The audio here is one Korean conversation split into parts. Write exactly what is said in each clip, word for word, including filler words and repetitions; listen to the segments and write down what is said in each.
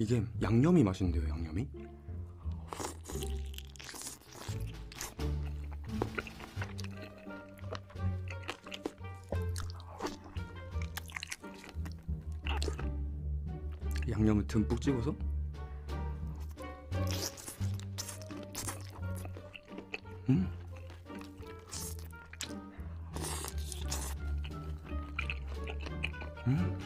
이게 양념이 맛있는데요, 양념이? 양념을 듬뿍 찍어서 음. 음.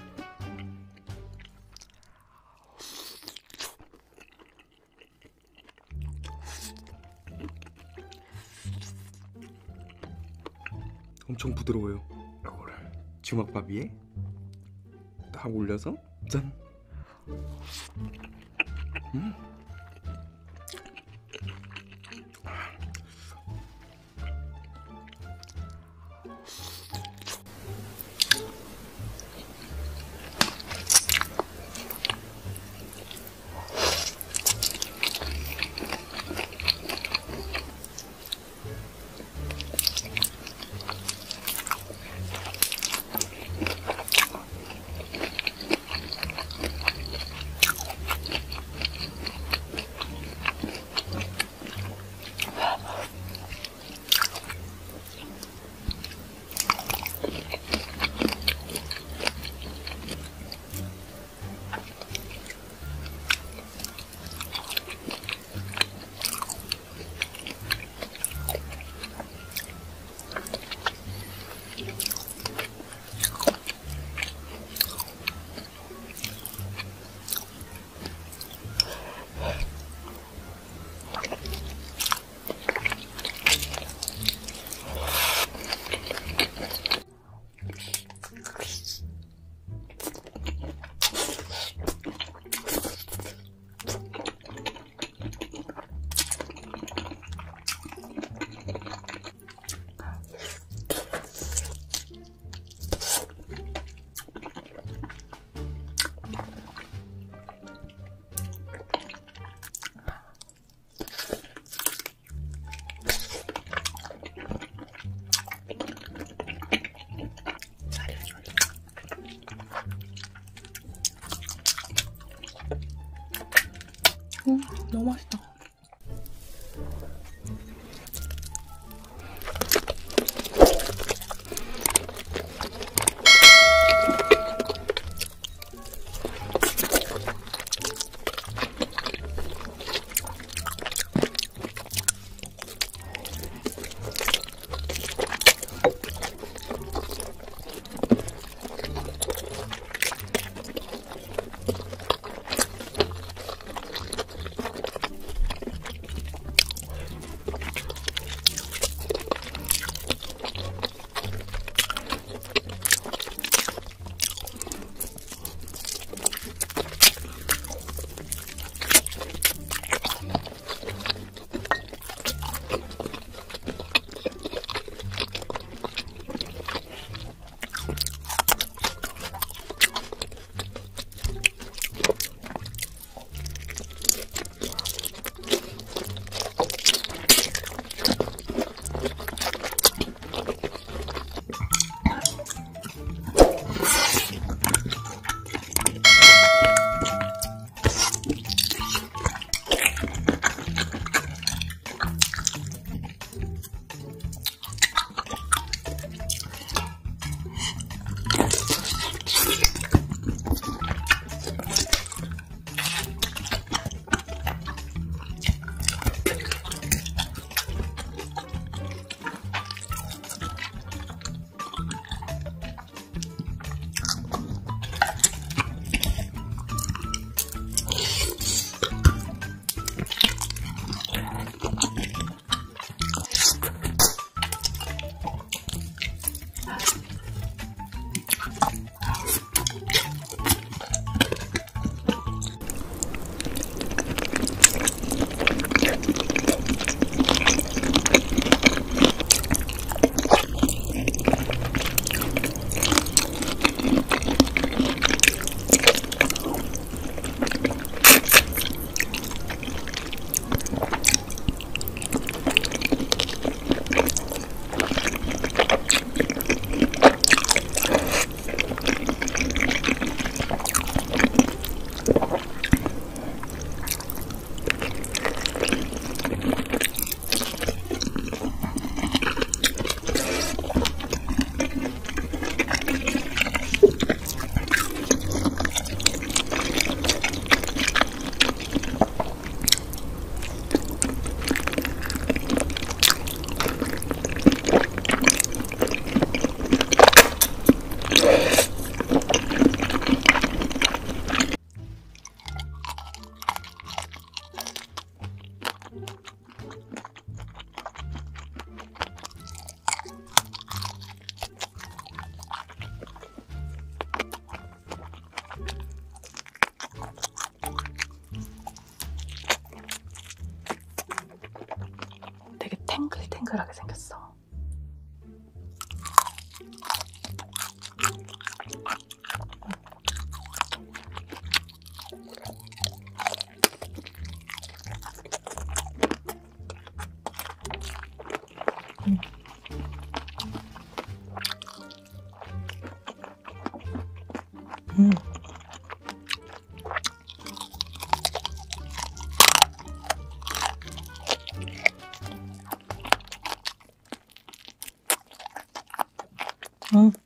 엄청 부드러워요. 이거를 주먹밥 위에 딱 올려서 짠. 음. 음, 너무 맛있다. 동글동글하게 생겼어. 음. 음. 음.